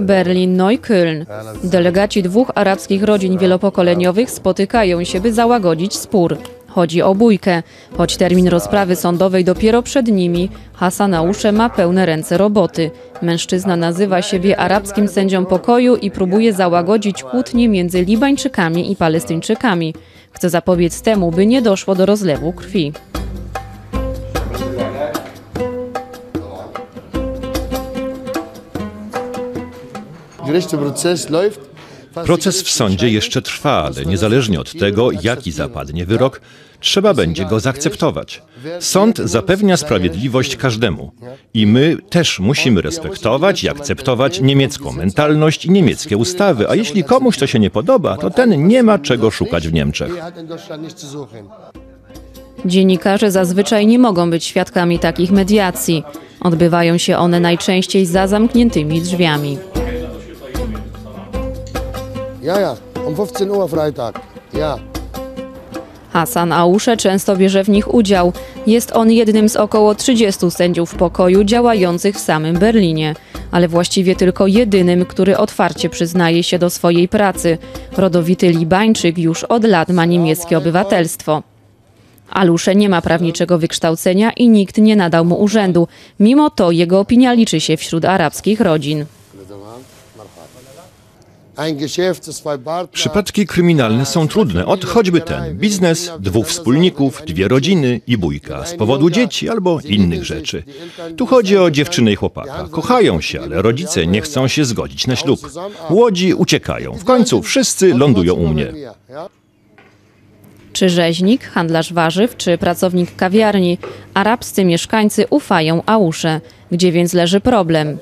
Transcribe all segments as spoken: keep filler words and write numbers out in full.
Berlin-Neukölln. Delegaci dwóch arabskich rodzin wielopokoleniowych spotykają się, by załagodzić spór. Chodzi o bójkę. Choć termin rozprawy sądowej dopiero przed nimi, Hassan Allouche ma pełne ręce roboty. Mężczyzna nazywa siebie arabskim sędzią pokoju i próbuje załagodzić kłótnie między Libańczykami i Palestyńczykami. Chce zapobiec temu, by nie doszło do rozlewu krwi. Proces w sądzie jeszcze trwa, ale niezależnie od tego, jaki zapadnie wyrok, trzeba będzie go zaakceptować. Sąd zapewnia sprawiedliwość każdemu. I my też musimy respektować i akceptować niemiecką mentalność i niemieckie ustawy, a jeśli komuś to się nie podoba, to ten nie ma czego szukać w Niemczech. Dziennikarze zazwyczaj nie mogą być świadkami takich mediacji. Odbywają się one najczęściej za zamkniętymi drzwiami. Ja, ja, um fünfzehn Uhr Freitag. Ja. Hassan Allouche często bierze w nich udział. Jest on jednym z około trzydziestu sędziów pokoju działających w samym Berlinie, ale właściwie tylko jedynym, który otwarcie przyznaje się do swojej pracy. Rodowity Libańczyk już od lat ma niemieckie obywatelstwo. Allouche nie ma prawniczego wykształcenia i nikt nie nadał mu urzędu. Mimo to jego opinia liczy się wśród arabskich rodzin. Przypadki kryminalne są trudne, od choćby ten biznes, dwóch wspólników, dwie rodziny i bójka z powodu dzieci albo innych rzeczy. Tu chodzi o dziewczynę i chłopaka. Kochają się, ale rodzice nie chcą się zgodzić na ślub. Młodzi uciekają. W końcu wszyscy lądują u mnie. Czy rzeźnik, handlarz warzyw, czy pracownik kawiarni, arabscy mieszkańcy ufają Allouche. Gdzie więc leży problem?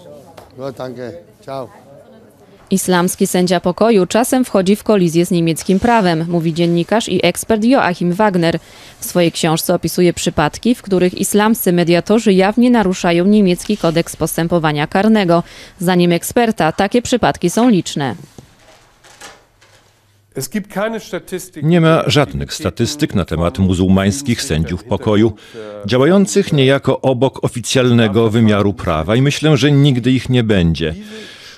Islamski sędzia pokoju czasem wchodzi w kolizję z niemieckim prawem, mówi dziennikarz i ekspert Joachim Wagner. W swojej książce opisuje przypadki, w których islamscy mediatorzy jawnie naruszają niemiecki kodeks postępowania karnego. Zdaniem eksperta takie przypadki są liczne. Nie ma żadnych statystyk na temat muzułmańskich sędziów pokoju, działających niejako obok oficjalnego wymiaru prawa i myślę, że nigdy ich nie będzie.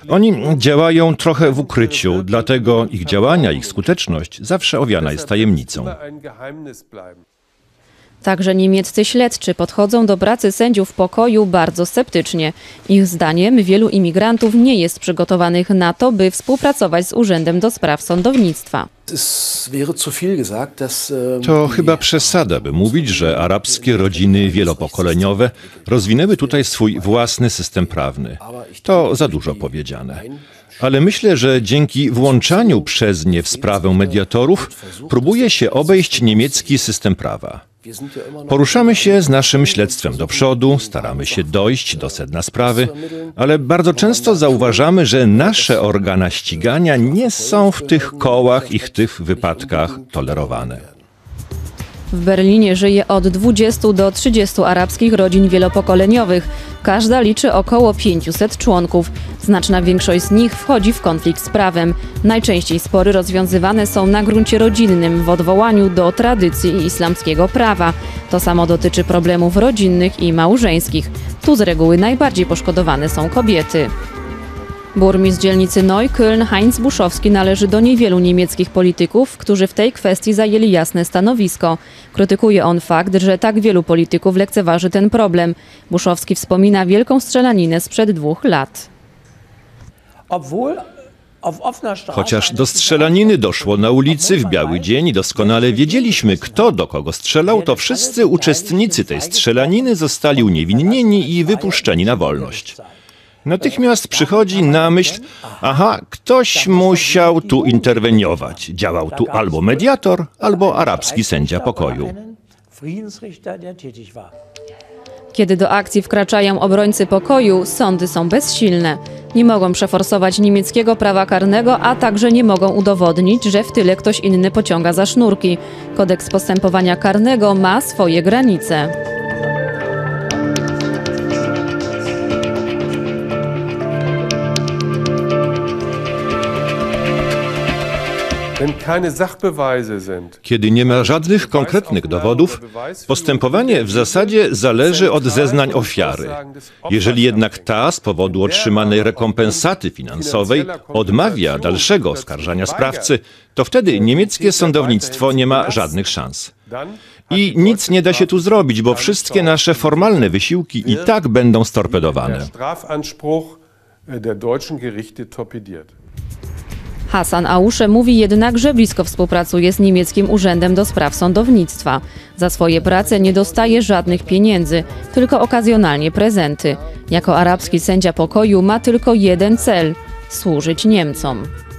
Oni działają trochę w ukryciu, dlatego ich działania, ich skuteczność zawsze owiana jest tajemnicą. Także niemieccy śledczy podchodzą do pracy sędziów pokoju bardzo sceptycznie. Ich zdaniem wielu imigrantów nie jest przygotowanych na to, by współpracować z Urzędem do Spraw Sądownictwa. To chyba przesada, by mówić, że arabskie rodziny wielopokoleniowe rozwinęły tutaj swój własny system prawny. To za dużo powiedziane. Ale myślę, że dzięki włączaniu przez nie w sprawę mediatorów próbuje się obejść niemiecki system prawa. Poruszamy się z naszym śledztwem do przodu, staramy się dojść do sedna sprawy, ale bardzo często zauważamy, że nasze organa ścigania nie są w tych kołach i w tych wypadkach tolerowane. W Berlinie żyje od dwudziestu do trzydziestu arabskich rodzin wielopokoleniowych. Każda liczy około pięciuset członków. Znaczna większość z nich wchodzi w konflikt z prawem. Najczęściej spory rozwiązywane są na gruncie rodzinnym w odwołaniu do tradycji i islamskiego prawa. To samo dotyczy problemów rodzinnych i małżeńskich. Tu z reguły najbardziej poszkodowane są kobiety. Burmistrz dzielnicy Neukölln Heinz Buszkowski należy do niewielu niemieckich polityków, którzy w tej kwestii zajęli jasne stanowisko. Krytykuje on fakt, że tak wielu polityków lekceważy ten problem. Buszkowski wspomina wielką strzelaninę sprzed dwóch lat. Chociaż do strzelaniny doszło na ulicy w biały dzień i doskonale wiedzieliśmy, kto do kogo strzelał, to wszyscy uczestnicy tej strzelaniny zostali uniewinnieni i wypuszczeni na wolność. Natychmiast przychodzi na myśl, aha, ktoś musiał tu interweniować. Działał tu albo mediator, albo arabski sędzia pokoju. Kiedy do akcji wkraczają obrońcy pokoju, sądy są bezsilne. Nie mogą przeforsować niemieckiego prawa karnego, a także nie mogą udowodnić, że w tyle ktoś inny pociąga za sznurki. Kodeks postępowania karnego ma swoje granice. Kiedy nie ma żadnych konkretnych dowodów, postępowanie w zasadzie zależy od zeznań ofiary. Jeżeli jednak ta z powodu otrzymanej rekompensaty finansowej odmawia dalszego oskarżania sprawcy, to wtedy niemieckie sądownictwo nie ma żadnych szans. I nic nie da się tu zrobić, bo wszystkie nasze formalne wysiłki i tak będą storpedowane. Hassan Allouche mówi jednak, że blisko współpracuje z niemieckim urzędem do spraw sądownictwa. Za swoje prace nie dostaje żadnych pieniędzy, tylko okazjonalnie prezenty. Jako arabski sędzia pokoju ma tylko jeden cel – służyć Niemcom.